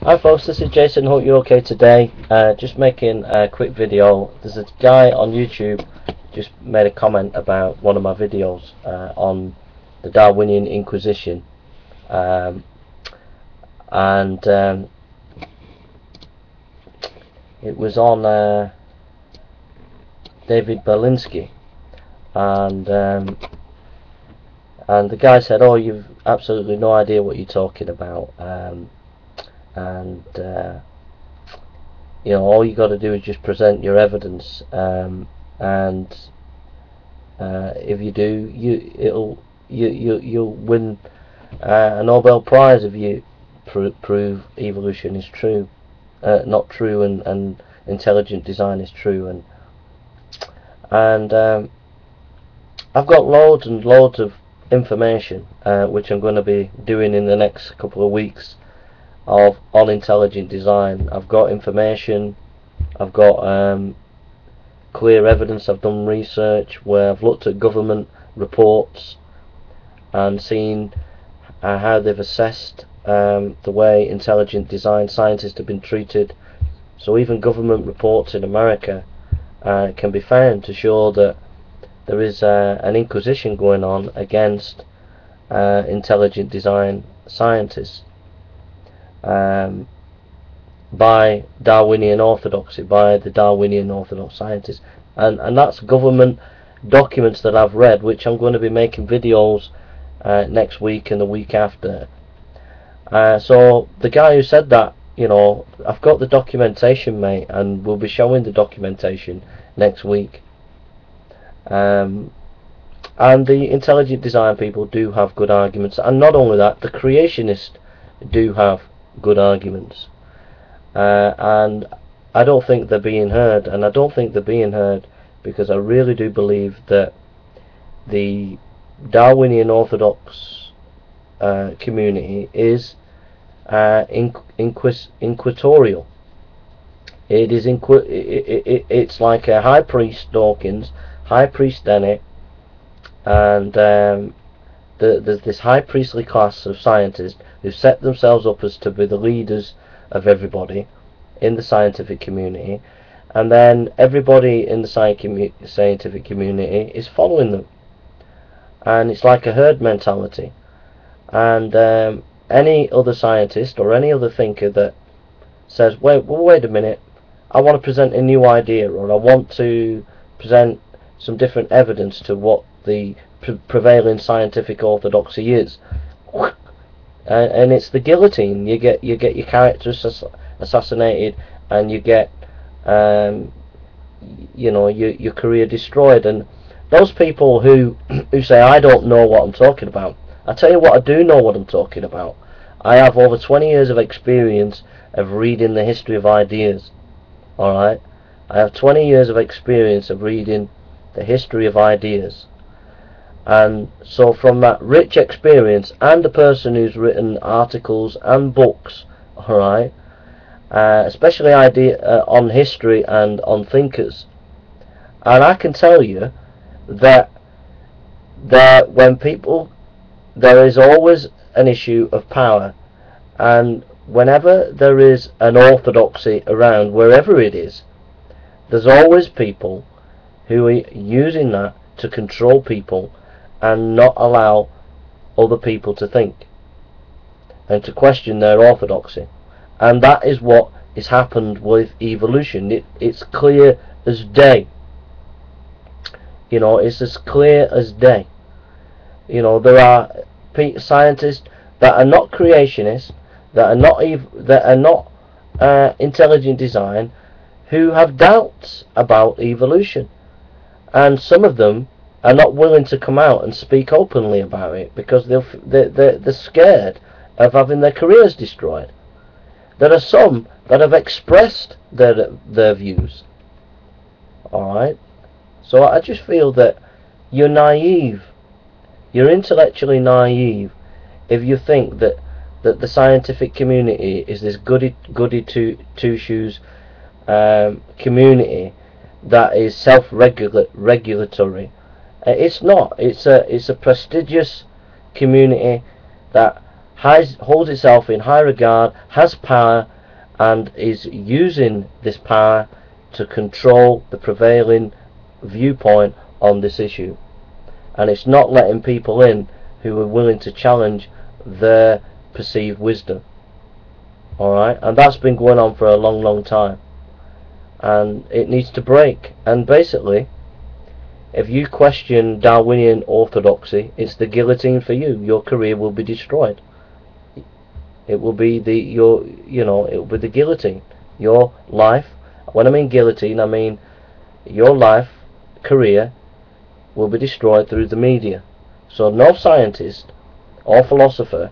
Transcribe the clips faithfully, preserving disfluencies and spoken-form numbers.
Hi folks, this is Jason, hope you're okay today. Uh, just making a quick video. There's a guy on YouTube just made a comment about one of my videos uh, on the Darwinian Inquisition, um, and um, it was on uh, David Berlinski, and um, and the guy said, "Oh, you've absolutely no idea what you're talking about, um, and uh, you know, all you got to do is just present your evidence, um, and uh, if you do, you it'll you you you'll win uh, a Nobel Prize if you pr prove evolution is true, uh, not true, and and intelligent design is true, and and um, I've got loads and loads of." information uh, which I'm going to be doing in the next couple of weeks of on intelligent design. I've got information, I've got um, clear evidence, I've done research where I've looked at government reports and seen uh, how they've assessed um, the way intelligent design scientists have been treated. So even government reports in America uh, can be found to show that there is uh, an inquisition going on against uh, intelligent design scientists um, by Darwinian orthodoxy, by the Darwinian orthodox scientists, and and that's government documents that I've read, which I'm going to be making videos uh, next week and the week after. Uh, so the guy who said that, you know, I've got the documentation, mate, and we'll be showing the documentation next week. Um, and the intelligent design people do have good arguments, and not only that, the creationists do have good arguments, uh, and I don't think they're being heard, and I don't think they're being heard because I really do believe that the Darwinian Orthodox uh, community is uh, inqu inquis inquisitorial. It is inqui it, it, it's like a high priest Dawkins, high priest Dennett, and um, the, there's this high priestly class of scientists who set themselves up as to be the leaders of everybody in the scientific community, and then everybody in the scientific community is following them, and it's like a herd mentality. And um, any other scientist or any other thinker that says, wait, well, wait a minute, I want to present a new idea, or I want to present some different evidence to what the pre prevailing scientific orthodoxy is, and, and it's the guillotine. You get you get your characters assassinated, and you get um, you know, your your career destroyed. And those people who who say, I don't know what I'm talking about, I tell you what, I do know what I'm talking about. I have over twenty years of experience of reading the history of ideas. All right, I have twenty years of experience of reading the history of ideas, and so from that rich experience, and the person who's written articles and books, all right, uh, especially idea uh, on history and on thinkers, and I can tell you that that when people, there is always an issue of power, and whenever there is an orthodoxy around, wherever it is, there's always people who are using that to control people and not allow other people to think and to question their orthodoxy. And that is what has happened with evolution. It, it's clear as day. You know, it's as clear as day. You know, there are scientists that are not creationists, that are not ev that are not uh, intelligent design, who have doubts about evolution. And some of them are not willing to come out and speak openly about it because they're, they're, they're scared of having their careers destroyed. There are some that have expressed their, their views. Alright? So I just feel that you're naive. You're intellectually naive if you think that, that the scientific community is this goody, goody two, two shoes um, community that is self-regulatory. It's not. It's a it's a prestigious community that has, holds itself in high regard, has power, and is using this power to control the prevailing viewpoint on this issue. And it's not letting people in who are willing to challenge their perceived wisdom. Alright, and that's been going on for a long, long time. And it needs to break. And basically, if you question Darwinian orthodoxy, it's the guillotine for you. Your career will be destroyed. It will be the your you know, it will be the guillotine. Your life, when I mean guillotine, I mean your life, career will be destroyed through the media. So no scientist or philosopher,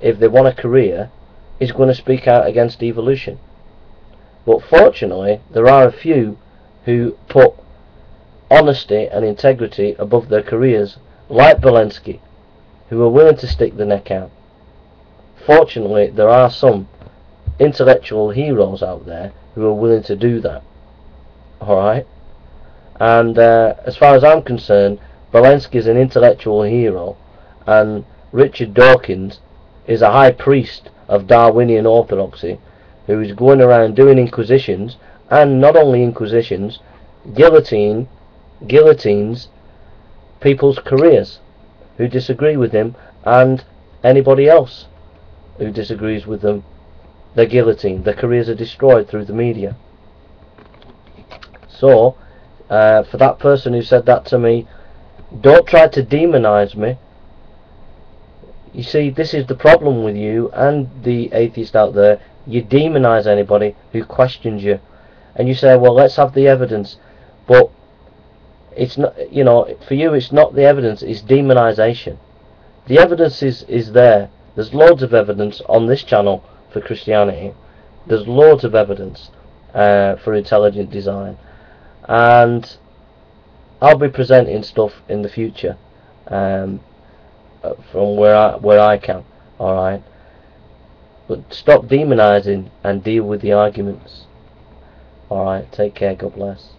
if they want a career, is going to speak out against evolution. But fortunately, there are a few who put honesty and integrity above their careers, like Belensky, who are willing to stick the neck out. Fortunately, there are some intellectual heroes out there who are willing to do that. Alright? And uh, as far as I'm concerned, Belensky is an intellectual hero, and Richard Dawkins is a high priest of Darwinian orthodoxy, who is going around doing inquisitions, and not only inquisitions, guillotine, guillotines people's careers who disagree with him, and anybody else who disagrees with them, they're guillotined. Their careers are destroyed through the media. So, uh, for that person who said that to me, don't try to demonize me. You see, this is the problem with you and the atheist out there. You demonize anybody who questions you, and you say, well, let's have the evidence. But it's not, you know, for you it's not the evidence, it's demonization. The evidence is, is there. There's loads of evidence on this channel for Christianity. There's loads of evidence uh, for intelligent design, and I'll be presenting stuff in the future um, from where I, where I can, alright? But stop demonizing and deal with the arguments. Alright, take care, God bless.